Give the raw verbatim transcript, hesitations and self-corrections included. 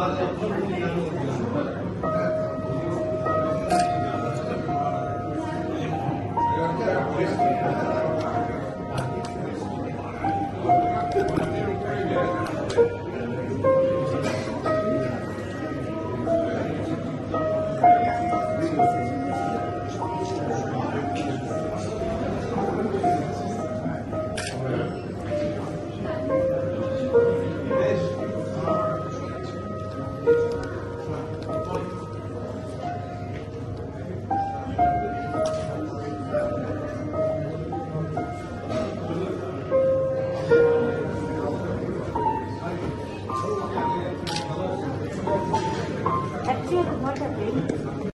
parte pública.